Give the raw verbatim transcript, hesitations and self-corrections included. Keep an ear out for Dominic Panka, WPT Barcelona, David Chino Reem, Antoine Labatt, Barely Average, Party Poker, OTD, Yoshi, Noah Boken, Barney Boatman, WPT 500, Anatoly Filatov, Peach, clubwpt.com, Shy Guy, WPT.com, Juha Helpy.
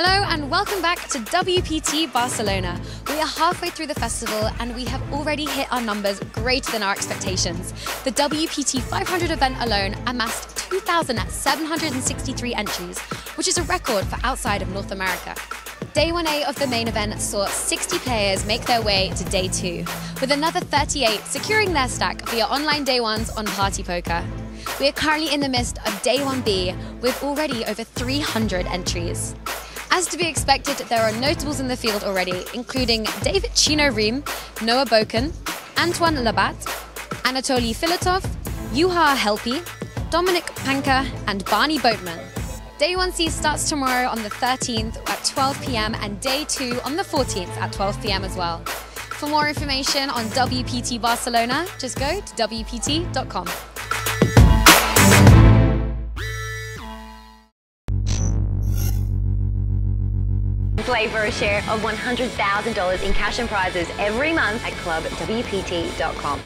Hello and welcome back to W P T Barcelona. We are halfway through the festival and we have already hit our numbers greater than our expectations. The W P T five hundred event alone amassed two thousand seven hundred sixty-three entries, which is a record for outside of North America. Day one A of the main event saw sixty players make their way to Day two, with another thirty-eight securing their stack via online Day ones on Party Poker. We are currently in the midst of Day one B with already over three hundred entries. As to be expected, there are notables in the field already, including David Chino Reem, Noah Boken, Antoine Labatt, Anatoly Filatov, Juha Helpy, Dominic Panka, and Barney Boatman. Day one C starts tomorrow on the thirteenth at twelve p m and Day two on the fourteenth at twelve p m as well. For more information on W P T Barcelona, just go to W P T dot com. Play for a share of one hundred thousand dollars in cash and prizes every month at club W P T dot com.